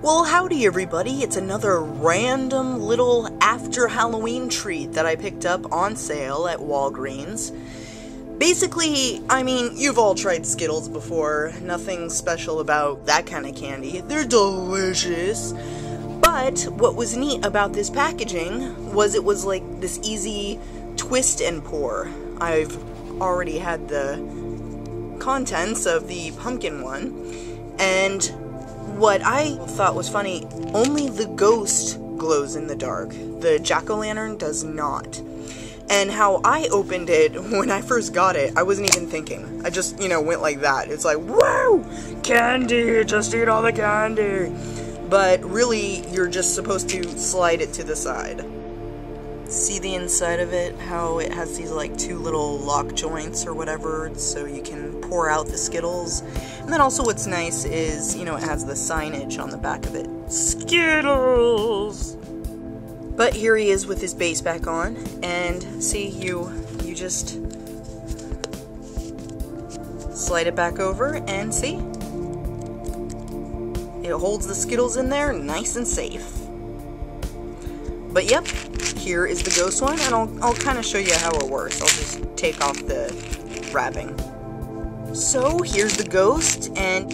Well, howdy everybody, it's another random little after Halloween treat that I picked up on sale at Walgreens. Basically, I mean, you've all tried Skittles before, nothing special about that kind of candy. They're delicious! But what was neat about this packaging was it was like this easy twist and pour. I've already had the contents of the pumpkin one, and what I thought was funny, only the ghost glows in the dark. The jack-o'-lantern does not. And how I opened it, when I first got it, I wasn't even thinking. I just, you know, went like that. It's like, woo! Candy! Just eat all the candy! But really, you're just supposed to slide it to the side. See the inside of it? How it has these, like, two little lock joints or whatever, so you can pour out the Skittles. And then also what's nice is, you know, it has the signage on the back of it. Skittles! But here he is with his base back on, and see, you just slide it back over, and see? It holds the Skittles in there, nice and safe. But yep, here is the ghost one, and I'll kind of show you how it works. I'll just take off the wrapping. So, here's the ghost, and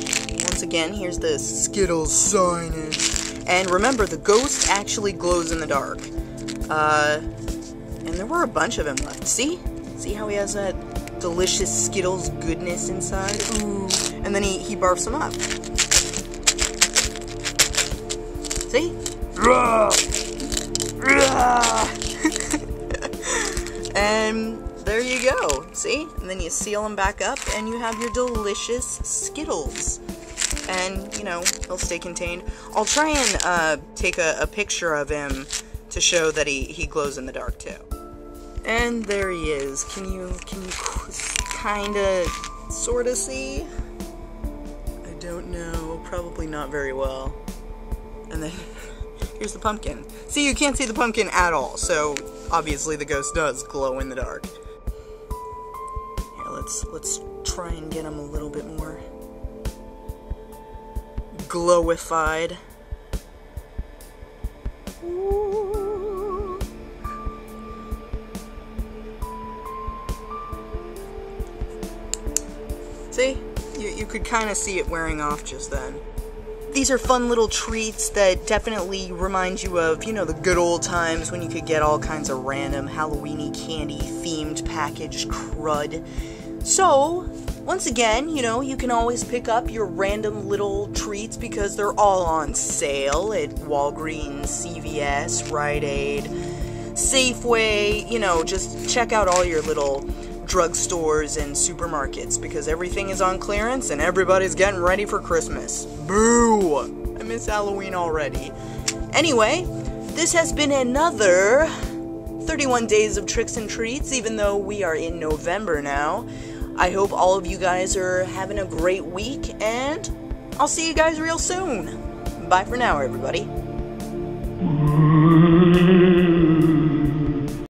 once again, here's the Skittles signage. And remember, the ghost actually glows in the dark. And there were a bunch of them left. See? See how he has that delicious Skittles goodness inside? Ooh. And then he barfs them up. See? And there you go, see? And then you seal them back up and you have your delicious Skittles. And, you know, he'll stay contained. I'll try and take a picture of him to show that he glows in the dark too. And there he is. Can you kinda, sorta see? I don't know, probably not very well. And then, here's the pumpkin. See, you can't see the pumpkin at all, so obviously the ghost does glow in the dark. Here, let's try and get him a little bit more glowified. Ooh. See? You could kind of see it wearing off just then. These are fun little treats that definitely remind you of, you know, the good old times when you could get all kinds of random Halloween-y candy-themed packaged crud. So, once again, you know, you can always pick up your random little treats because they're all on sale at Walgreens, CVS, Rite Aid, Safeway, you know, just check out all your little drugstores and supermarkets because everything is on clearance and everybody's getting ready for Christmas. Boo! I miss Halloween already. Anyway, this has been another 31 days of tricks and treats, even though we are in November now. I hope all of you guys are having a great week, and I'll see you guys real soon. Bye for now, everybody.